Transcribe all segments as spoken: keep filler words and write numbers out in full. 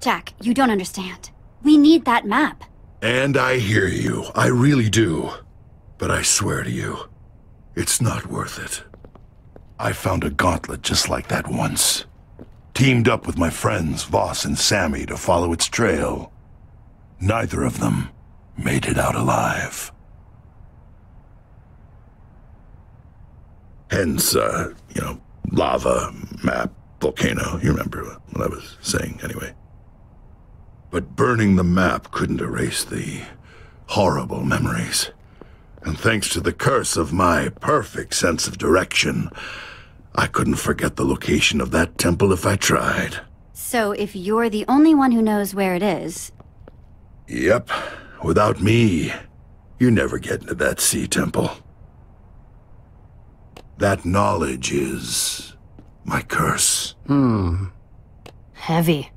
Jack, you don't understand. We need that map. And I hear you. I really do. But I swear to you, it's not worth it. I found a gauntlet just like that once. Teamed up with my friends, Voss and Sammy, to follow its trail. Neither of them made it out alive. Hence, uh, you know, lava, map, volcano. You remember what I was saying, anyway. But burning the map couldn't erase the horrible memories. And thanks to the curse of my perfect sense of direction, I couldn't forget the location of that temple if I tried. So if you're the only one who knows where it is... Yep. Without me, you never get into that sea temple. That knowledge is... my curse. Hmm. Heavy.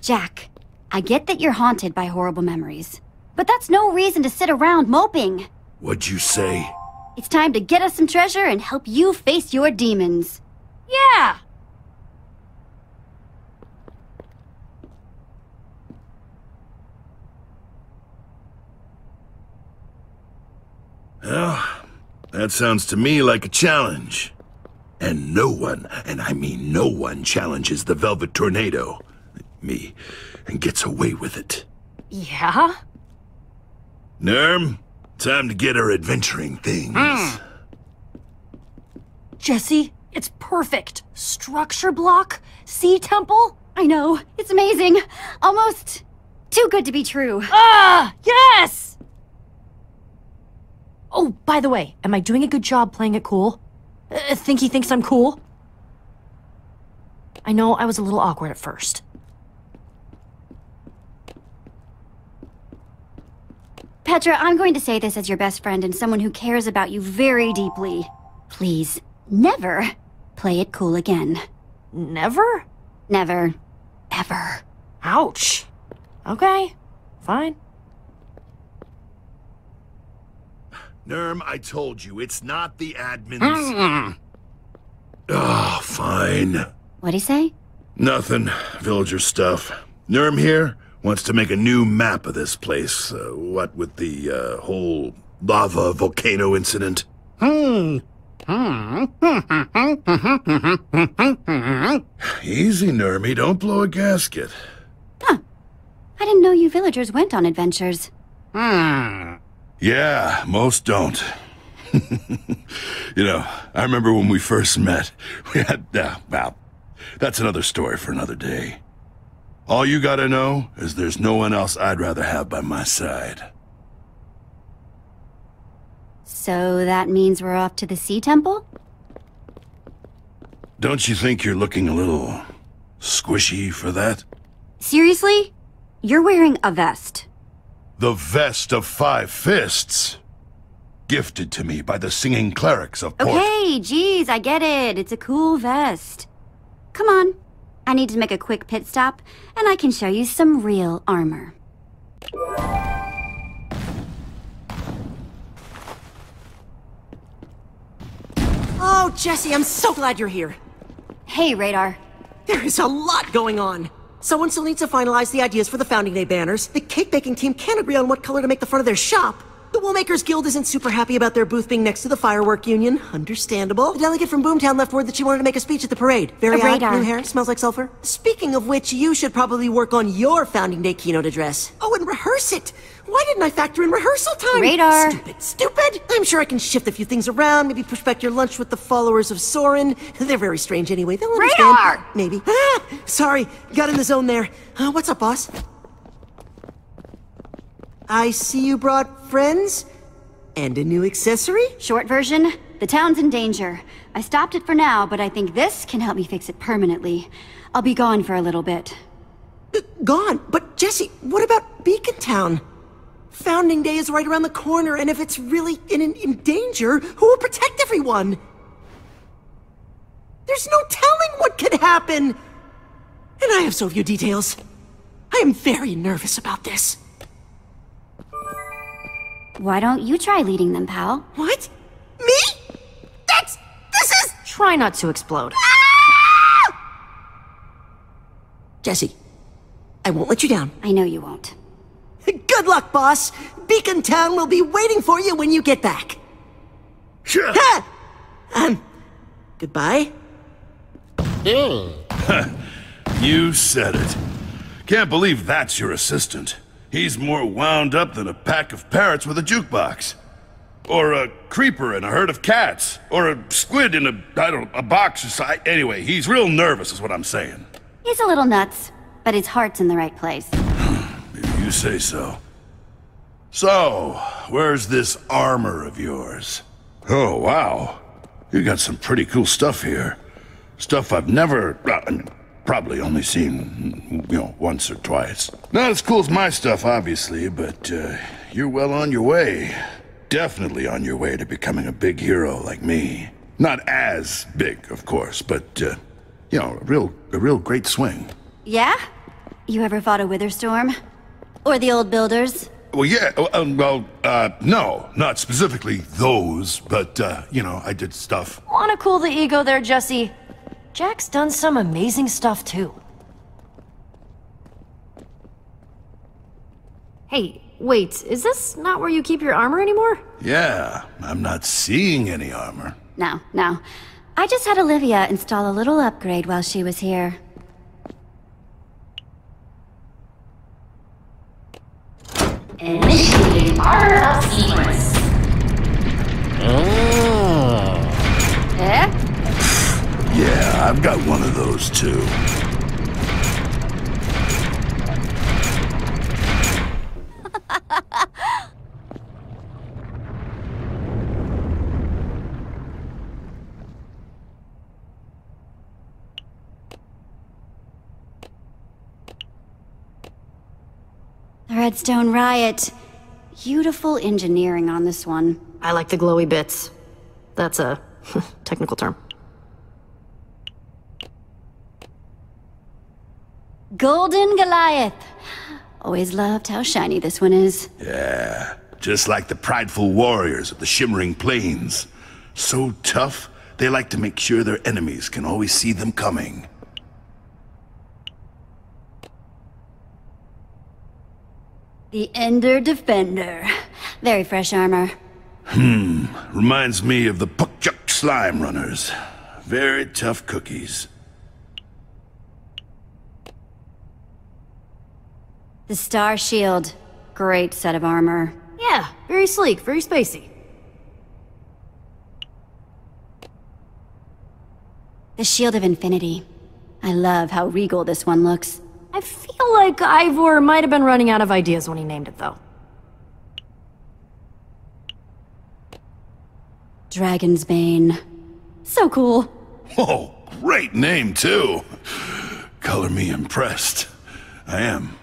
Jack, I get that you're haunted by horrible memories, but that's no reason to sit around moping. What'd you say? It's time to get us some treasure and help you face your demons. Yeah! Well, that sounds to me like a challenge. And no one, and I mean no one, challenges the Velvet Tornado, me, and gets away with it. Yeah? Nerm, time to get her adventuring things. Mm. Jesse, it's perfect. Structure block, sea temple. I know, it's amazing. Almost too good to be true. Ah, yes! Oh, by the way, am I doing a good job playing it cool? Uh, think he thinks I'm cool? I know I was a little awkward at first. Petra, I'm going to say this as your best friend and someone who cares about you very deeply. Please, never play it cool again. Never? Never. Ever. Ouch. Okay. Fine. Nerm, I told you, it's not the admins. Mm. Oh, fine. What'd he say? Nothing. Villager stuff. Nerm here wants to make a new map of this place. Uh, what with the uh, whole lava volcano incident? Hmm. Easy, Nermy. Don't blow a gasket. Huh. I didn't know you villagers went on adventures. Hmm. Yeah, most don't. You know, I remember when we first met, we had... Uh, well, that's another story for another day. All you gotta know is there's no one else I'd rather have by my side. So that means we're off to the Sea Temple? Don't you think you're looking a little squishy for that? Seriously? You're wearing a vest. The Vest of Five Fists, gifted to me by the singing clerics of Port. Okay, geez, I get it. It's a cool vest. Come on. I need to make a quick pit stop, and I can show you some real armor. Oh, Jesse, I'm so glad you're here. Hey, Radar. There is a lot going on. Someone still needs to finalize the ideas for the Founding Day banners. The cake-baking team can't agree on what color to make the front of their shop. The Woolmakers Guild isn't super happy about their booth being next to the Firework Union. Understandable. The delegate from Boomtown left word that she wanted to make a speech at the parade. Very odd, new hair, smells like sulfur. Speaking of which, you should probably work on your Founding Day keynote address. Oh, and rehearse it! Why didn't I factor in rehearsal time? Radar! Stupid, stupid! I'm sure I can shift a few things around, maybe push back your lunch with the followers of Sorin. They're very strange anyway, they'll understand. Radar! Maybe. Ah! Sorry, got in the zone there. Uh, what's up, boss? I see you brought friends? And a new accessory? Short version, the town's in danger. I stopped it for now, but I think this can help me fix it permanently. I'll be gone for a little bit. Uh, gone? But Jesse, what about Beacon Town? Founding Day is right around the corner, and if it's really in, in, in danger, who will protect everyone? There's no telling what could happen! And I have so few details. I am very nervous about this. Why don't you try leading them, pal? What? Me? That's... this is... Try not to explode. Ah! Jesse, I won't let you down. I know you won't. Good luck, boss! Beacon Town will be waiting for you when you get back. Sure. Ha! Um, goodbye. You said it. Can't believe that's your assistant. He's more wound up than a pack of parrots with a jukebox. Or a creeper in a herd of cats. Or a squid in a, I don't know, a box or something. Anyway, he's real nervous is what I'm saying. He's a little nuts, but his heart's in the right place. If you say so. So, where's this armor of yours? Oh, wow. You got some pretty cool stuff here. Stuff I've never... Uh, probably only seen, you know, once or twice. Not as cool as my stuff, obviously, but uh, you're well on your way. Definitely on your way to becoming a big hero like me. Not as big, of course, but, uh, you know, a real, a real great swing. Yeah? You ever fought a Wither Storm? Or the old builders? Well, yeah, well, uh, no, not specifically those, but, uh, you know, I did stuff. Wanna cool the ego there, Jesse? Jack's done some amazing stuff, too. Hey, wait, is this not where you keep your armor anymore? Yeah, I'm not seeing any armor. No, no. I just had Olivia install a little upgrade while she was here. Initiating armor up sequence. Oh. Eh? Yeah, I've got one of those, too. The Redstone Riot. Beautiful engineering on this one. I like the glowy bits. That's a technical term. Golden Goliath. Always loved how shiny this one is. Yeah, just like the prideful warriors of the Shimmering Plains. So tough, they like to make sure their enemies can always see them coming. The Ender Defender. Very fresh armor. Hmm, reminds me of the Pukchuk Slime Runners. Very tough cookies. The Star Shield. Great set of armor. Yeah, very sleek, very spacey. The Shield of Infinity. I love how regal this one looks. I feel like Ivor might have been running out of ideas when he named it, though. Dragon's Bane. So cool. Whoa, great name, too. Color me impressed. I am.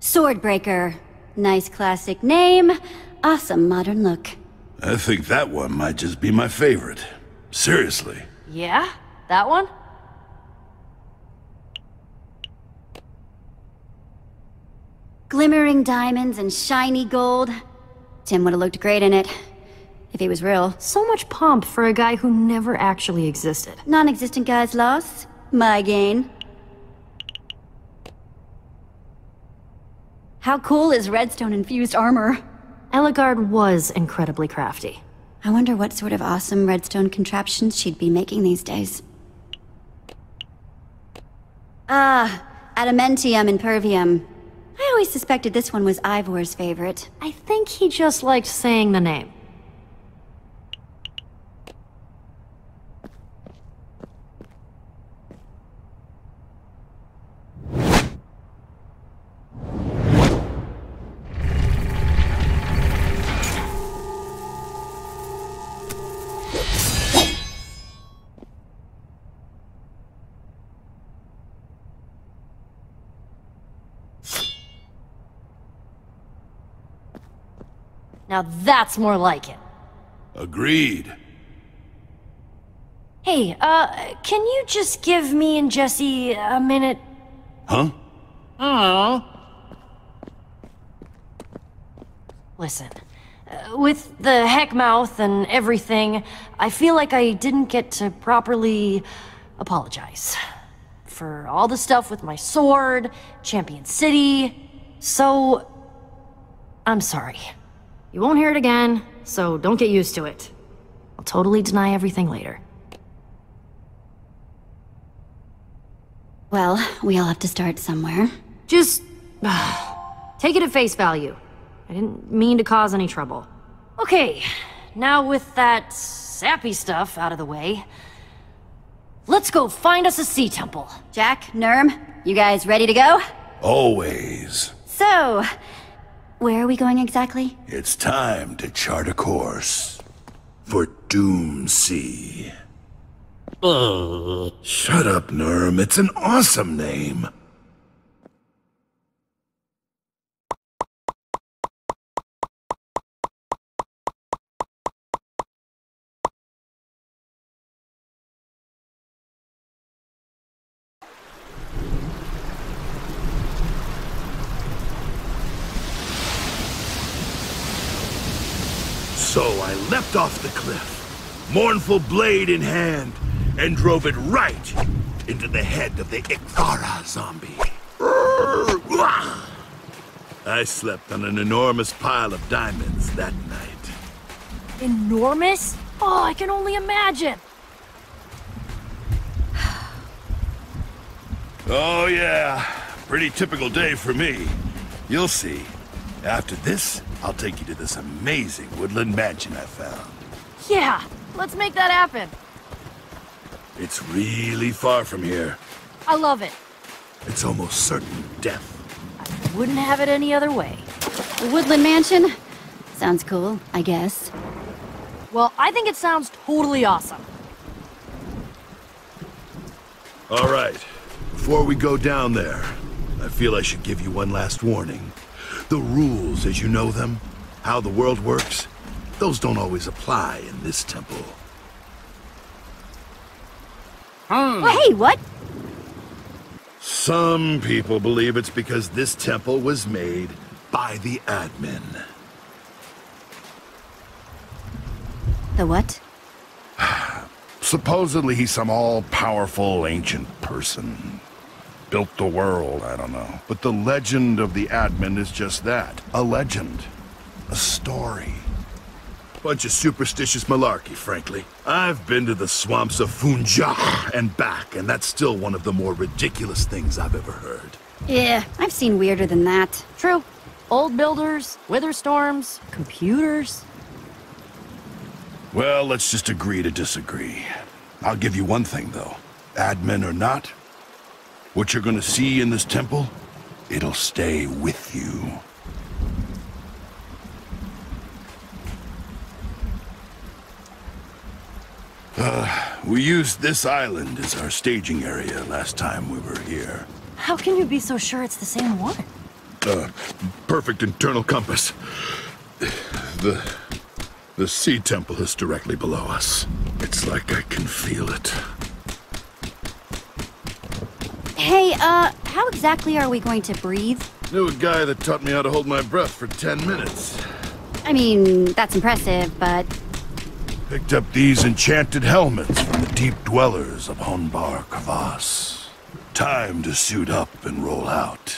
Swordbreaker. Nice classic name, awesome modern look. I think that one might just be my favorite. Seriously. Yeah? That one? Glimmering diamonds and shiny gold. Tim would have looked great in it, if he was real. So much pomp for a guy who never actually existed. Non-existent guy's loss, my gain. How cool is redstone-infused armor? Eligard was incredibly crafty. I wonder what sort of awesome redstone contraptions she'd be making these days. Ah, Adamantium Impervium. I always suspected this one was Ivor's favorite. I think he just liked saying the name. Now that's more like it. Agreed. Hey, uh, can you just give me and Jesse a minute? Huh? Oh. Listen, uh, with the heck mouth and everything, I feel like I didn't get to properly apologize. For all the stuff with my sword, Champion City, so... I'm sorry. You won't hear it again, so don't get used to it. I'll totally deny everything later. Well, we all have to start somewhere. Just... Uh, take it at face value. I didn't mean to cause any trouble. Okay, now with that sappy stuff out of the way, let's go find us a sea temple. Jack, Nerm, you guys ready to go? Always. So, where are we going exactly? It's time to chart a course for Doomsea. Uh. Shut up, Nerm. It's an awesome name. So I leapt off the cliff, mournful blade in hand, and drove it right into the head of the Ikthara zombie. I slept on an enormous pile of diamonds that night. Enormous? Oh, I can only imagine. Oh yeah, pretty typical day for me. You'll see. After this, I'll take you to this amazing woodland mansion I found. Yeah, let's make that happen. It's really far from here. I love it. It's almost certain death. I wouldn't have it any other way. The Woodland Mansion? Sounds cool, I guess. Well, I think it sounds totally awesome. All right. Before we go down there, I feel I should give you one last warning. The rules as you know them, how the world works, those don't always apply in this temple. Hmm. Well, hey, what? Some people believe it's because this temple was made by the admin. The what? Supposedly he's some all-powerful ancient person. Built the world, I don't know. But the legend of the admin is just that. A legend. A story. Bunch of superstitious malarkey, frankly. I've been to the swamps of Funja and back, and that's still one of the more ridiculous things I've ever heard. Yeah, I've seen weirder than that. True. Old builders, wither storms, computers. Well, let's just agree to disagree. I'll give you one thing, though. Admin or not, what you're gonna see in this temple, it'll stay with you. Uh, we used this island as our staging area last time we were here. How can you be so sure it's the same one? Uh, perfect internal compass. The... the sea temple is directly below us. It's like I can feel it. Hey, uh, how exactly are we going to breathe? Knew a guy that taught me how to hold my breath for ten minutes. I mean, that's impressive, but... Picked up these enchanted helmets from the deep dwellers of Honbar Kavas. Time to suit up and roll out.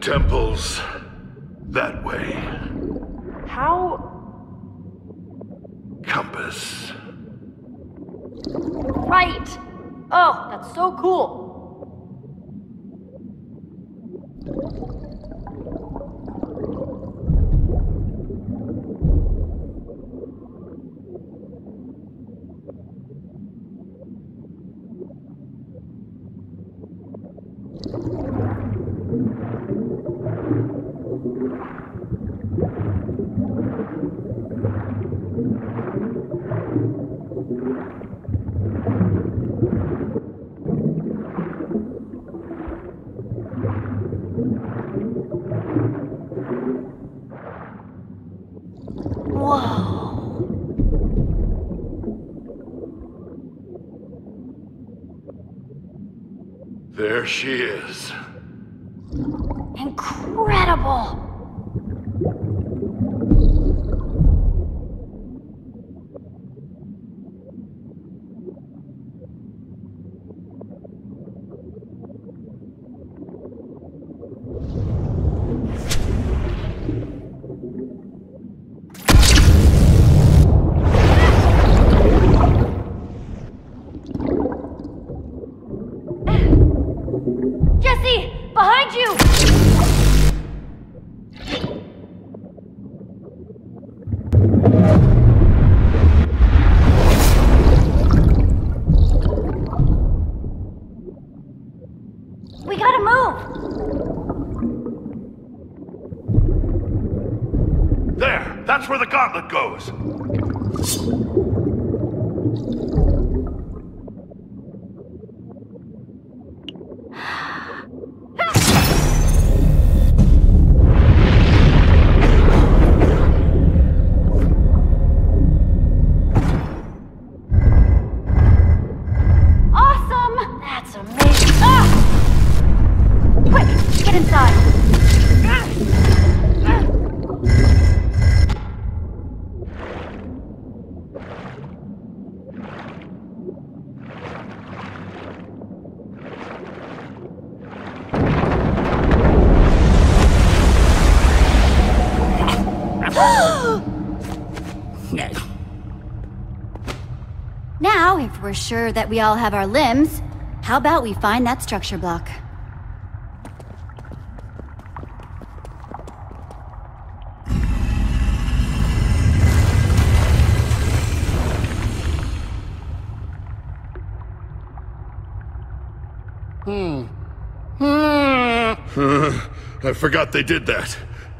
Temples... that way. How? Compass. Right! Oh, that's so cool! There she is. Incredible! Goes. We're sure that we all have our limbs. How about we find that structure block? Hmm. I forgot they did that.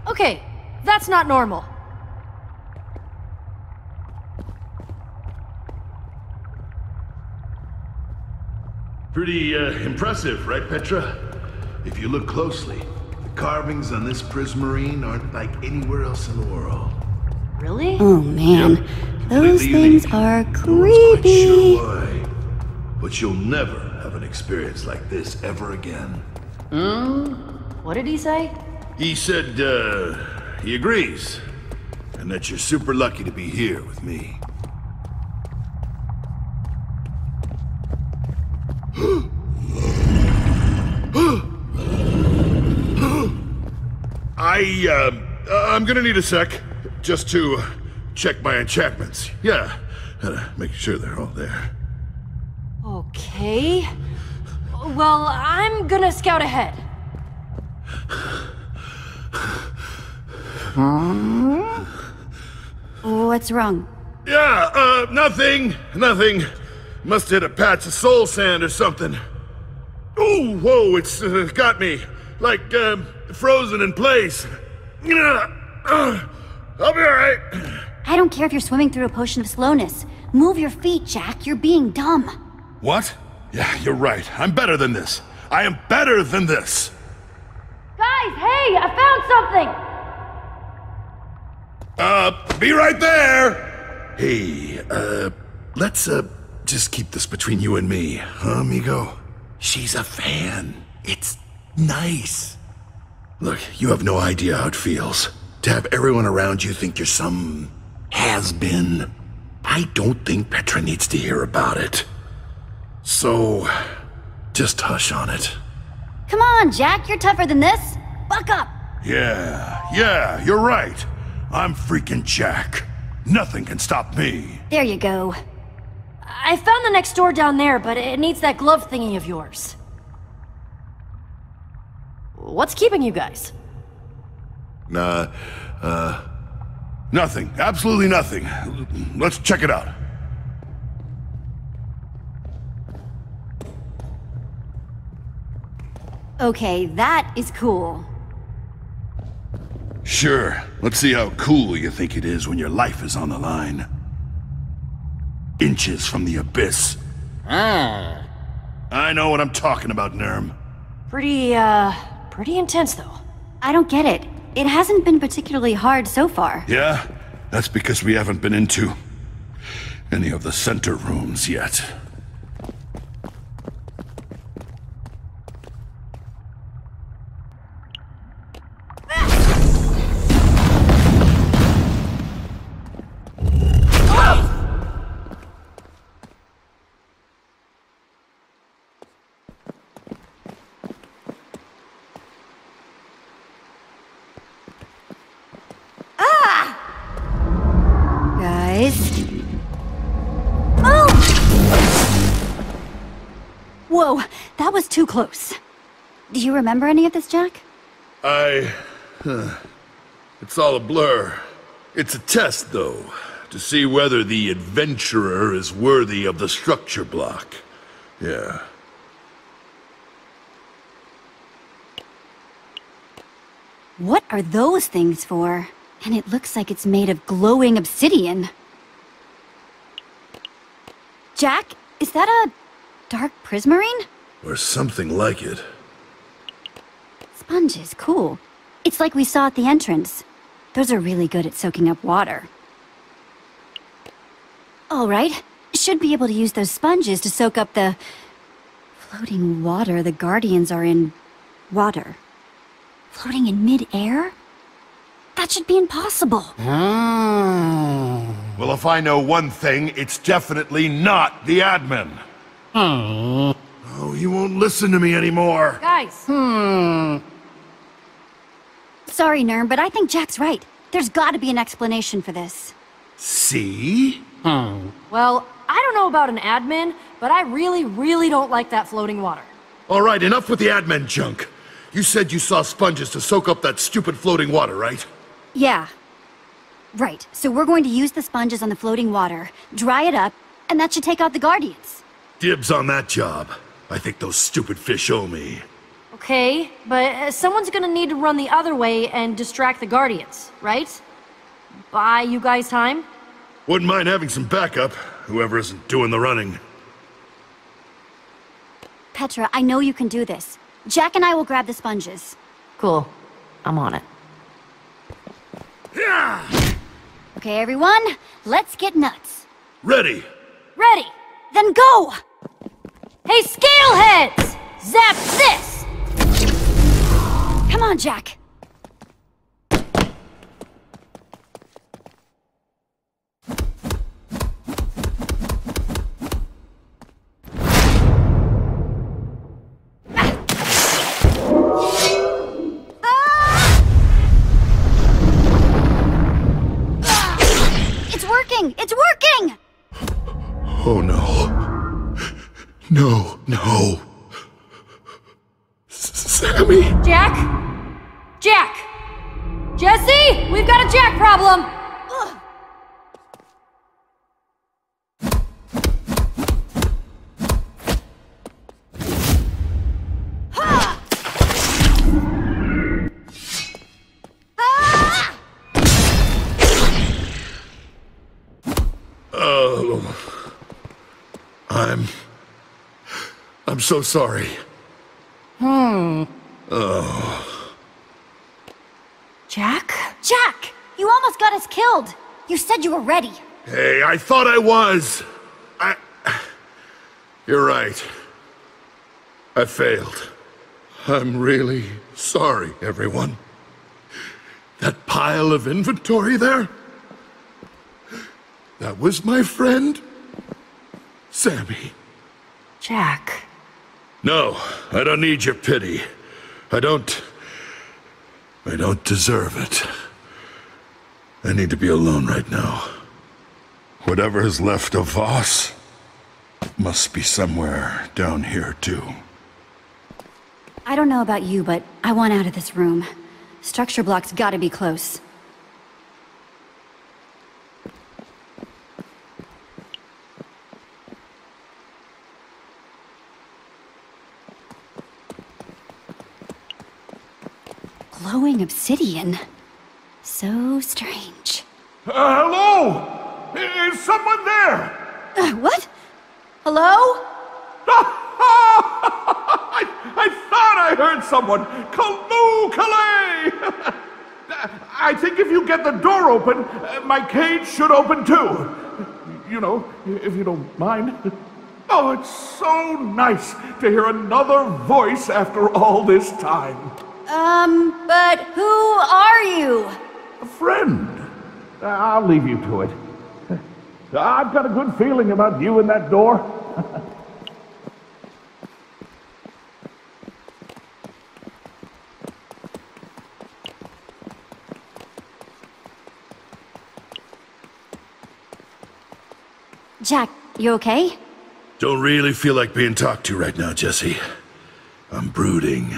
Okay, that's not normal. Pretty uh, impressive, right, Petra? If you look closely, the carvings on this prismarine aren't like anywhere else in the world. Really? Oh man, yep. Those things unique. Are creepy. No one's quite sure why, but you'll never have an experience like this ever again. Hmm? What did he say? He said, uh, he agrees, and that you're super lucky to be here with me. I, uh, uh, I'm gonna need a sec, just to uh, check my enchantments. Yeah, uh, make sure they're all there. Okay. Well, I'm gonna scout ahead. Huh? What's wrong? Yeah, uh, nothing, nothing. Must hit a patch of soul sand or something. Ooh, whoa, it's uh, got me. Like, uh, frozen in place. Uh, uh, I'll be alright. I don't care if you're swimming through a potion of slowness. Move your feet, Jack. You're being dumb. What? Yeah, you're right. I'm better than this. I am better than this. Guys, hey, I found something! Uh, be right there! Hey, uh, let's, uh, just keep this between you and me, huh, amigo? She's a fan. It's nice. Look, you have no idea how it feels to have everyone around you think you're some has-been. I don't think Petra needs to hear about it. So, just hush on it. Come on, Jack, you're tougher than this. Buck up! Yeah, yeah, you're right. I'm freaking Jack. Nothing can stop me. There you go. I found the next door down there, but it needs that glove thingy of yours. What's keeping you guys? Nah, uh, uh... Nothing. Absolutely nothing. Let's check it out. Okay, that is cool. Sure. Let's see how cool you think it is when your life is on the line. Inches from the abyss. Ah. I know what I'm talking about, Nerm. Pretty, uh... pretty intense, though. I don't get it. It hasn't been particularly hard so far. Yeah? That's because we haven't been into any of the center rooms yet. Whoa, that was too close. Do you remember any of this, Jack? I... Huh. It's all a blur. It's a test, though, to see whether the adventurer is worthy of the structure block. Yeah. What are those things for? And it looks like it's made of glowing obsidian. Jack, is that a dark prismarine? Or something like it. Sponges, cool. It's like we saw at the entrance. Those are really good at soaking up water. All right, should be able to use those sponges to soak up the floating water the Guardians are in. Water. Floating in mid-air? That should be impossible. Mm. Well, if I know one thing, it's definitely not the admin. Mm. Oh, he won't listen to me anymore. Guys. Hmm. Sorry, Nerm, but I think Jack's right. There's got to be an explanation for this. See? Hmm. Well, I don't know about an admin, but I really, really don't like that floating water. All right, enough with the admin junk. You said you saw sponges to soak up that stupid floating water, right? Yeah. Right, so we're going to use the sponges on the floating water, dry it up, and that should take out the Guardians. Dibs on that job. I think those stupid fish owe me. Okay, but someone's gonna need to run the other way and distract the Guardians, right? Buy you guys time? Wouldn't mind having some backup, whoever isn't doing the running. Petra, I know you can do this. Jack and I will grab the sponges. Cool. I'm on it. Yeah! Okay, everyone, let's get nuts. Ready. Ready. Then go! Hey, Scaleheads! Zap this! Come on, Jack. It's working! Oh no. No, no. Sammy? Jack? Jack! Jesse? We've got a Jack problem! Ugh. I'm... I'm so sorry. Hmm. Oh. Jack? Jack! You almost got us killed! You said you were ready. Hey, I thought I was. I... You're right. I failed. I'm really sorry, everyone. That pile of inventory there? That was my friend? Sammy. Jack. No, I don't need your pity. I don't... I don't deserve it. I need to be alone right now. Whatever is left of Voss must be somewhere down here, too. I don't know about you, but I want out of this room. Structure block's gotta be close. Glowing obsidian. So strange. Uh, hello! Is someone there? Uh, what? Hello? I, I thought I heard someone! Kaloo Kalay! I think if you get the door open, my cage should open too. You know, if you don't mind. Oh, it's so nice to hear another voice after all this time. Um, but who are you? A friend. I'll leave you to it. I've got a good feeling about you and that door. Jack, you okay? Don't really feel like being talked to right now, Jesse. I'm brooding.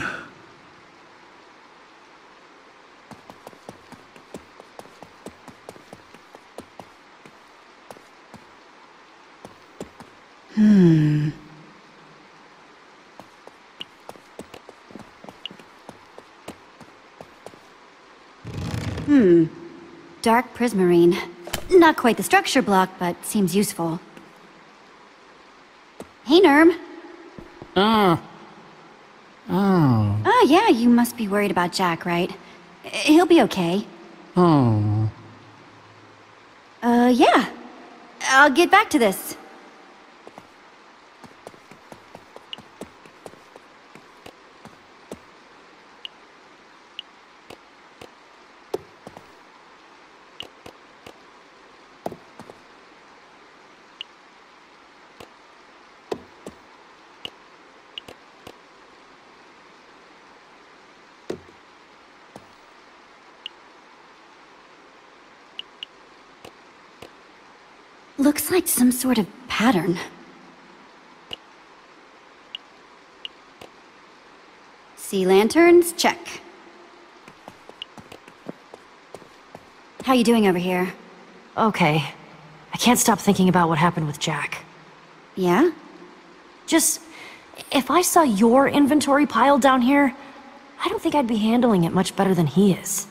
Hmm. Hmm. Dark prismarine. Not quite the structure block, but seems useful. Hey, Nerm. Ah. Uh, oh. Oh, yeah, you must be worried about Jack, right? He'll be okay. Oh. Uh, yeah. I'll get back to this. Looks like some sort of pattern. Sea lanterns? Check. How you doing over here? Okay. I can't stop thinking about what happened with Jack. Yeah? Just, if I saw your inventory piled down here, I don't think I'd be handling it much better than he is.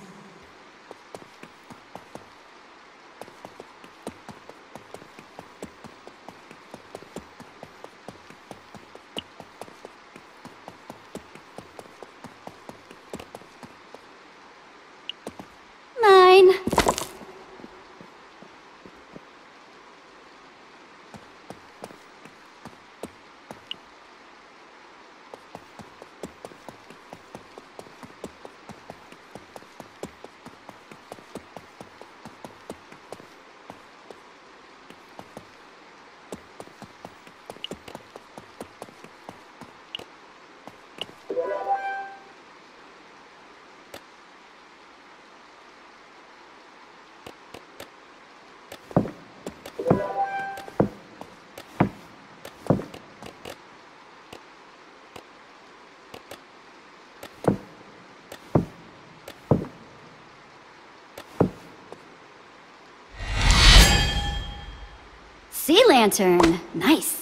Sea lantern. Nice.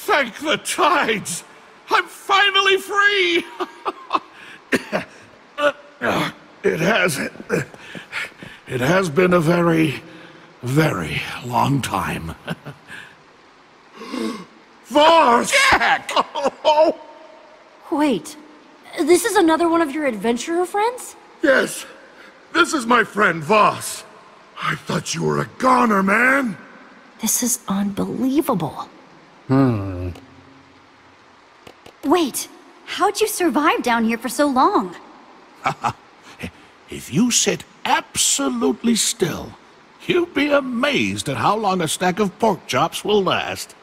Thank the tides! I'm finally free! It has... It has been a very, very long time. Vars! Jack! Oh. Wait, this is another one of your adventurer friends? Yes, this is my friend Voss. I thought you were a goner, man! This is unbelievable. Hmm. Wait, how'd you survive down here for so long? If you sit absolutely still, you'll be amazed at how long a stack of pork chops will last.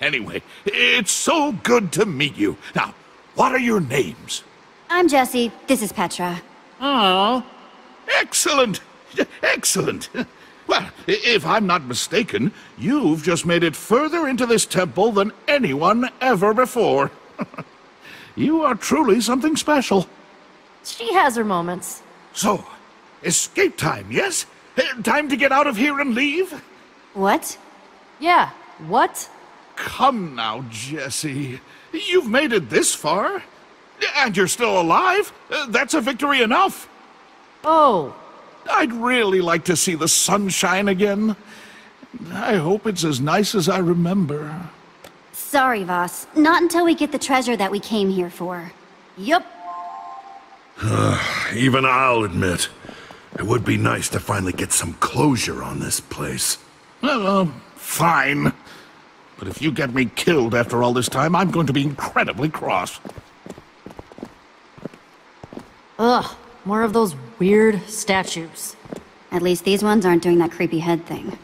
Anyway, it's so good to meet you. Now, what are your names? I'm Jesse. This is Petra. Oh. Excellent. Excellent. Well, if I'm not mistaken, you've just made it further into this temple than anyone ever before. You are truly something special. She has her moments. So, escape time, yes? Time to get out of here and leave? What? Yeah, what? Come now, Jesse. You've made it this far. And you're still alive. That's a victory enough. Oh. I'd really like to see the sunshine again. I hope it's as nice as I remember. Sorry, Voss. Not until we get the treasure that we came here for. Yup. Even I'll admit, it would be nice to finally get some closure on this place. Well, uh, fine. But if you get me killed after all this time, I'm going to be incredibly cross. Ugh, more of those weird statues. At least these ones aren't doing that creepy head thing.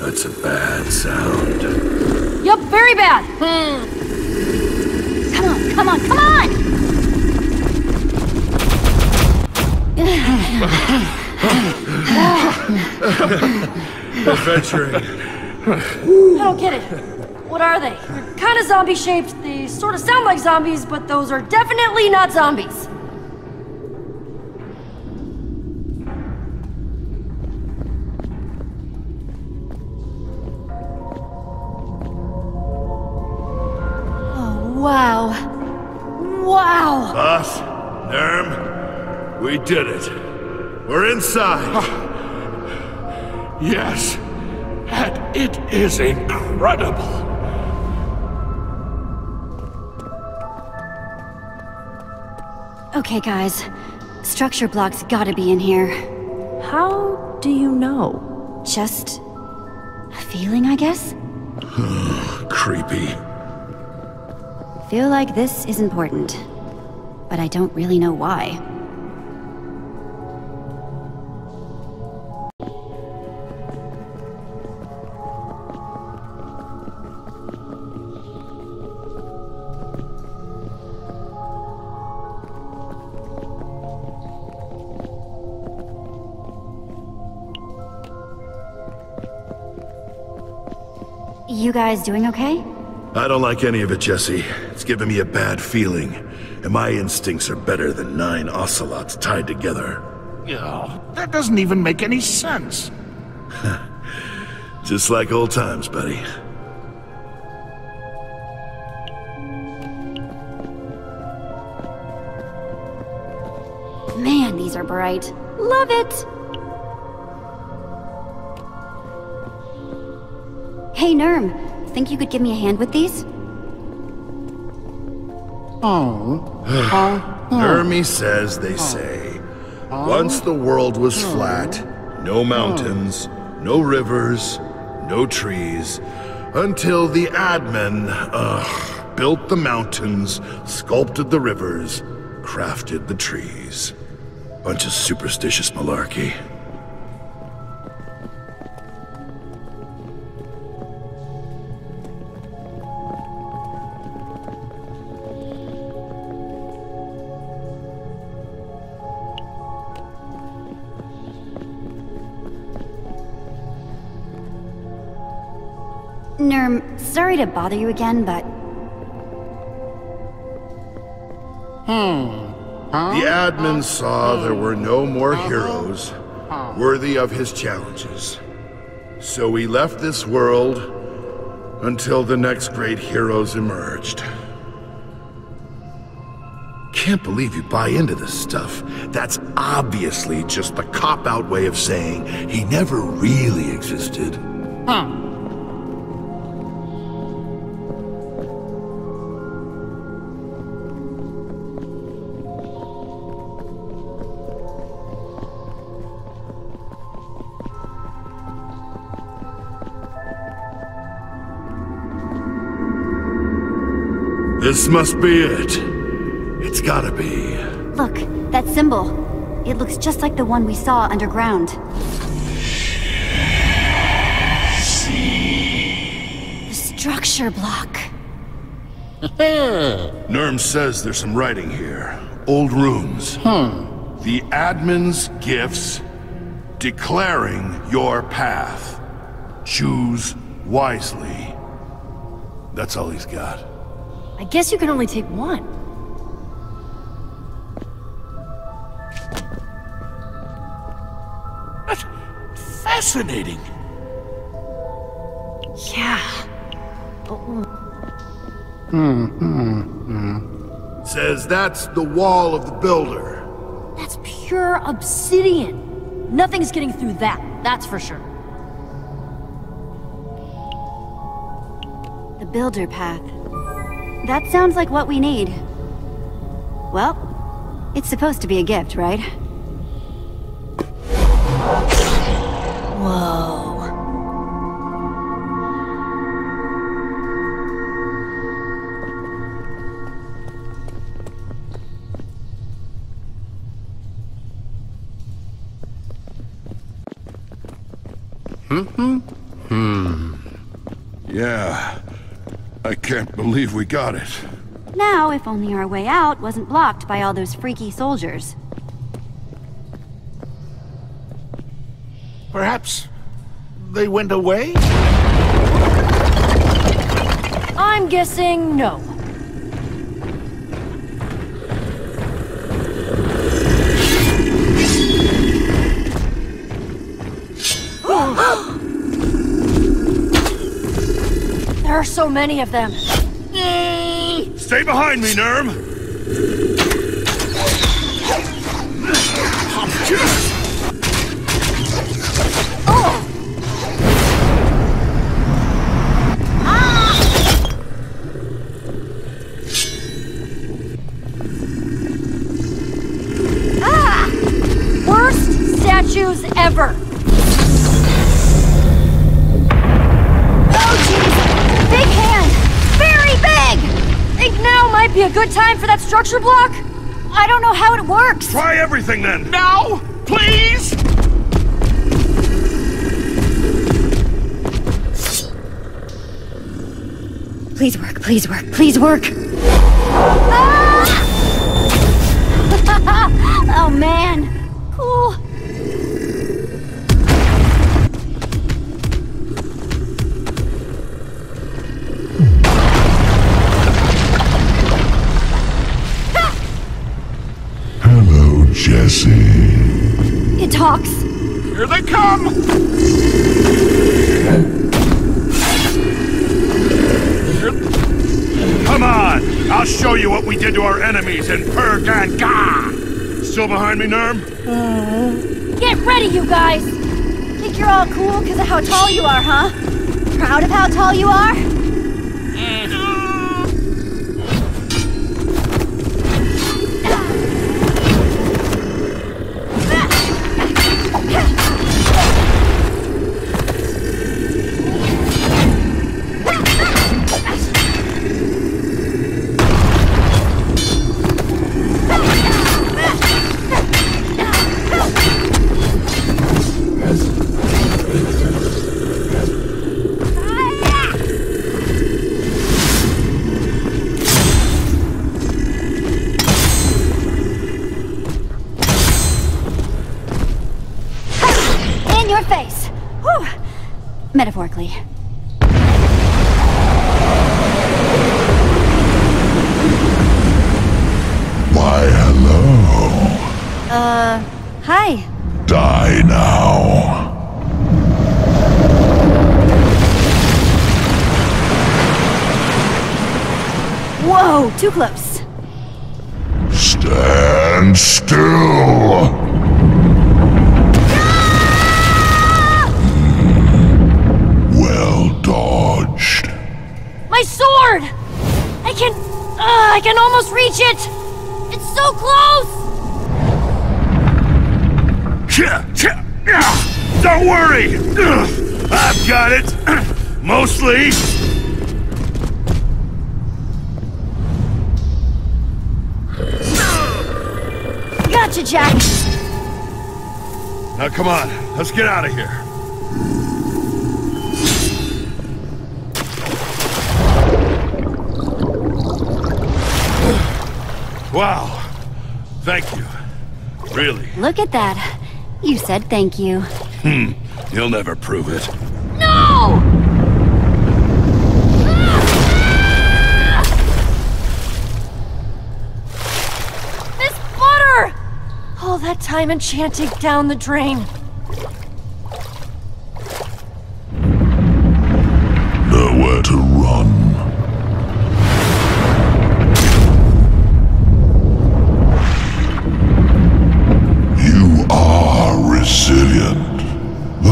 That's a bad sound. Yup, very bad! Hmm. Come on, come on, come on! Adventuring. I don't get it. What are they? They're kind of zombie-shaped. They sort of sound like zombies, but those are definitely not zombies. Wow. Wow! Us, Nerm, we did it. We're inside. Oh. Yes, and it is incredible. Okay, guys. Structure blocks gotta be in here. How do you know? Just a feeling, I guess? Creepy. Feel like this is important, but I don't really know why. You guys doing okay? I don't like any of it, Jesse. It's giving me a bad feeling, and my instincts are better than nine ocelots tied together. Oh, that doesn't even make any sense. Just like old times, buddy. Man, these are bright. Love it! Hey, Nerm. Think you could give me a hand with these? Oh. oh. Nermi says they oh. say, once the world was oh. flat, no mountains, oh. no rivers, no trees, until the admin uh, built the mountains, sculpted the rivers, crafted the trees. Bunch of superstitious malarkey. Nerm, sorry to bother you again, but... Hmm. Huh? The admin saw there were no more heroes worthy of his challenges. So we left this world until the next great heroes emerged. Can't believe you buy into this stuff. That's obviously just the cop-out way of saying he never really existed. Huh. This must be it. It's gotta be. Look, that symbol. It looks just like the one we saw underground. The structure block. Nerm says there's some writing here. Old rooms. Hmm. The admin's gifts declaring your path. Choose wisely. That's all he's got. I guess you can only take one. Fascinating. Yeah. Mm-hmm. Says that's the wall of the builder. That's pure obsidian. Nothing's getting through that, that's for sure. The builder path. That sounds like what we need. Well, it's supposed to be a gift, right? Whoa. Mm-hmm. Hmm. Yeah. I can't believe we got it. Now, if only our way out wasn't blocked by all those freaky soldiers. Perhaps they went away? I'm guessing no. There are so many of them. Stay behind me, Nerm! Oh. Ah. Ah. Worst statues ever! Might be a good time for that structure block. I don't know how it works. Try everything then. Now, please. Please work, please work, please work. Ah! Oh man, cool. Jesse. It talks. Here they come! Come on! I'll show you what we did to our enemies in Purganga! Still behind me, Nerm? Uh... Get ready, you guys! Think you're all cool because of how tall you are, huh? Proud of how tall you are? Metaphorically. Why, hello. Uh, hi. Die now. Whoa, too close. Stand still. My sword! I can... Uh, I can almost reach it! It's so close! Don't worry! I've got it! Mostly! Gotcha, Jack! Now come on, let's get out of here. Wow. Thank you. Really. Look at that. You said thank you. Hmm. You'll never prove it. No! This butter! All that time enchanting down the drain.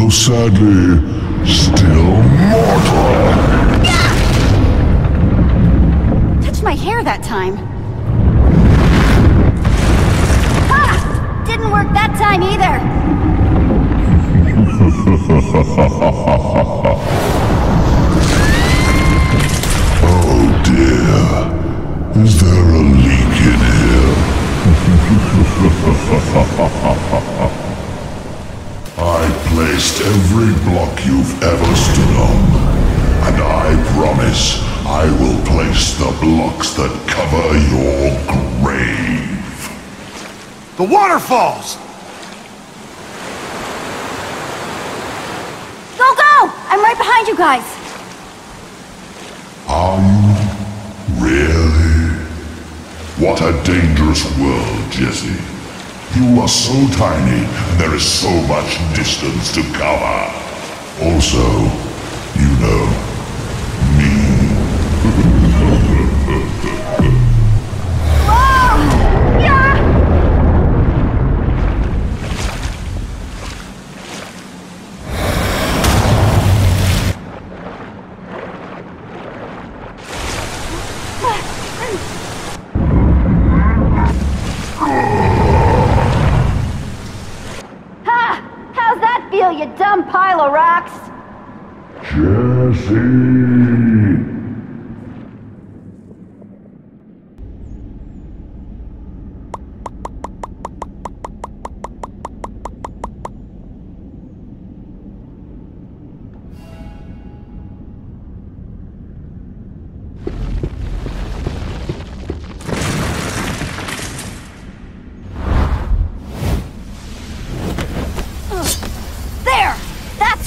though sadly, still mortal. Yeah. Touched my hair that time. Ha! Didn't work that time either. Oh dear, is there a leak in here? I placed every block you've ever stood on, and I promise I will place the blocks that cover your grave. The waterfalls! Go, go! I'm right behind you guys! Are you really? What a dangerous world, Jesse. You are so tiny, and there is so much distance to cover. Also, you know, me. Whoa!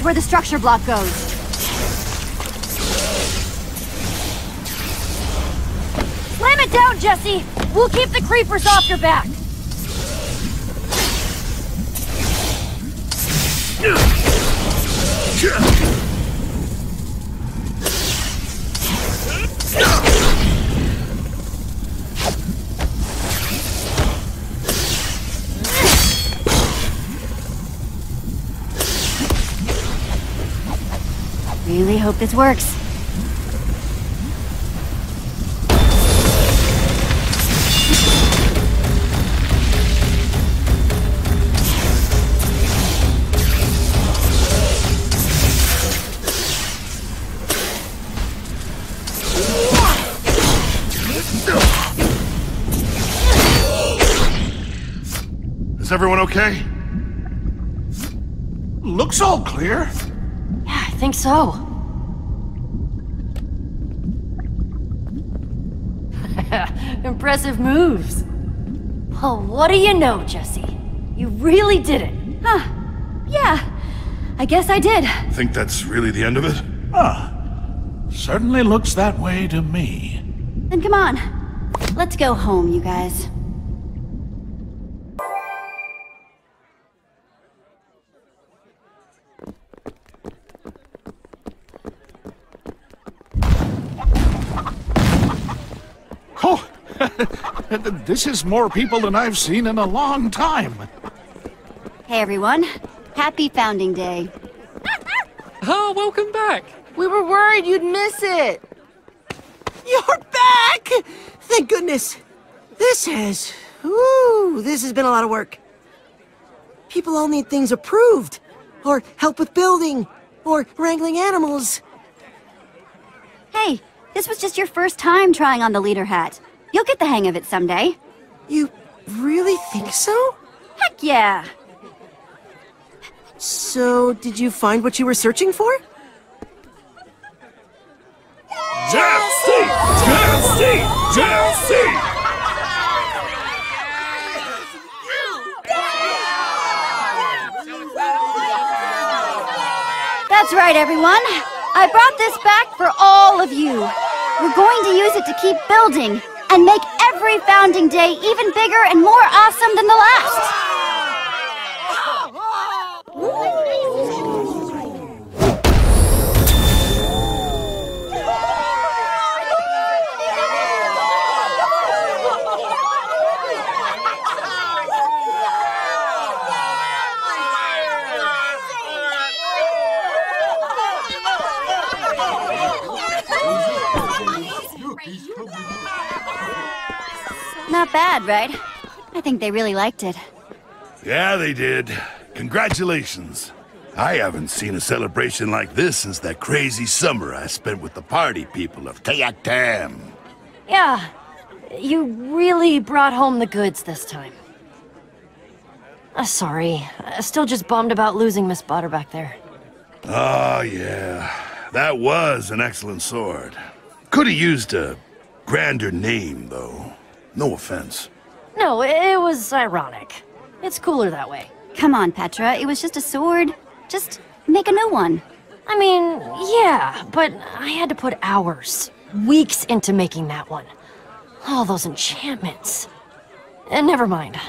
Where the structure block goes. Slam it down, Jesse! We'll keep the creepers off your back! Really hope this works. Is everyone okay? Looks all clear. Yeah, I think so. Impressive moves. Well, what do you know, Jesse? You really did it. Huh. Yeah. I guess I did. Think that's really the end of it? Ah. Certainly looks that way to me. Then come on. Let's go home, you guys. This is more people than I've seen in a long time. Hey everyone, happy Founding Day. Oh, welcome back. We were worried you'd miss it. You're back! Thank goodness. This has, ooh, this has been a lot of work. People all need things approved, or help with building, or wrangling animals. Hey, this was just your first time trying on the leader hat. You'll get the hang of it someday. You really think so? Heck yeah! So, did you find what you were searching for? Jesse! Jesse! Jesse! That's right, everyone. I brought this back for all of you. We're going to use it to keep building. And make every Founding Day even bigger and more awesome than the last! Not bad, right? I think they really liked it. Yeah, they did. Congratulations. I haven't seen a celebration like this since that crazy summer I spent with the party people of Tayaktam. Yeah, you really brought home the goods this time. Uh, sorry, uh, still just bummed about losing Miss Butter back there. Oh, yeah. That was an excellent sword. Could have used a grander name, though. No offense. No, it was ironic. It's cooler that way. Come on, Petra. It was just a sword. Just make a new one. I mean, yeah, but I had to put hours, weeks into making that one. All those enchantments. And never mind.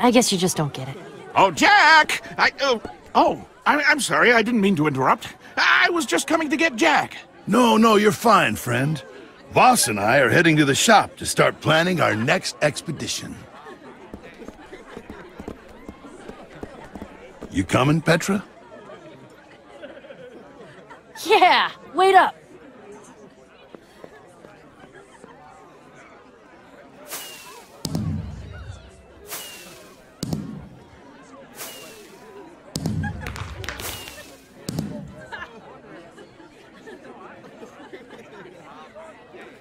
I guess you just don't get it. Oh, Jack! I... Uh, oh, I, I'm sorry. I didn't mean to interrupt. I was just coming to get Jack. No, no, you're fine, friend. Voss and I are heading to the shop to start planning our next expedition. You coming, Petra? Yeah, wait up.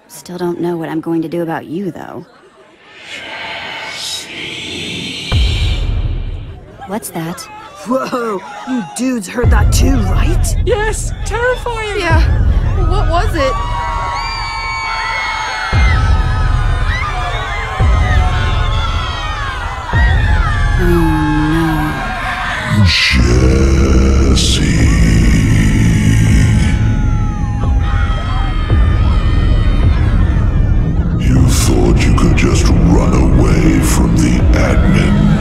Still don't know what I'm going to do about you, though. What's that? Whoa, you dudes heard that too, right? Yes, terrifying! Yeah, what was it? Oh no. Jesse. You thought you could just run away from the admin?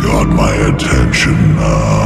Got my attention now.